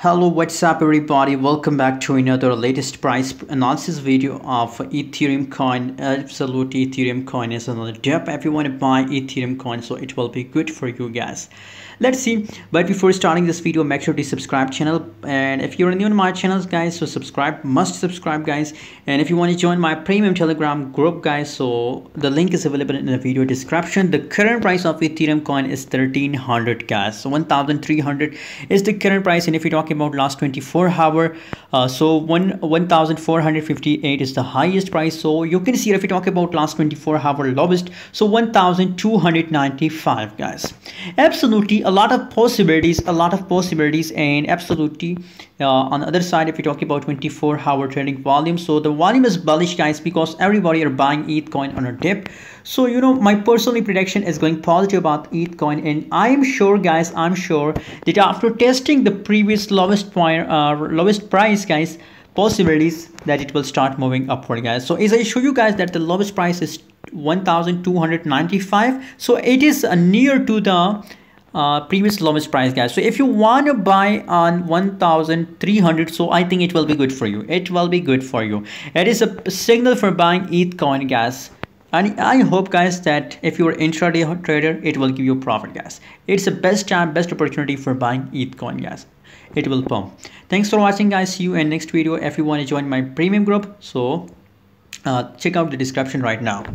Hello, what's up everybody, welcome back to another latest price analysis video of Ethereum coin. Absolutely, Ethereum coin is another dip. If you want to buy Ethereum coin, so it will be good for you guys. Let's see, but before starting this video, make sure to subscribe channel, and if you're new to my channels guys, so subscribe, must subscribe guys. And if you want to join my premium Telegram group guys, so the link is available in the video description. The current price of Ethereum coin is 1300 guys, so 1300 is the current price. And if you talk about last 24 hour, so 1458 is the highest price. So you can see, if you talk about last 24 hour lowest, so 1295 guys. Absolutely a lot of possibilities, and absolutely on the other side, if you talk about 24-hour trading volume, so the volume is bullish guys, because everybody are buying ETH coin on a dip. So you know, my personal prediction is going positive about ETH coin, and I am sure guys, I'm sure that after testing the previous lowest point, lowest price guys, possibilities that it will start moving upward guys. So as I show you guys that the lowest price is 1295, so it is near to the previous lowest price guys. So if you want to buy on 1300, so I think it will be good for you, it is a signal for buying ETH coin guys. And I hope guys that if you're intraday trader, it will give you profit guys. It's the best time, best opportunity for buying ETH coin guys. It will pump. Thanks for watching guys, see you in next video. If you want to join my premium group, so check out the description right now.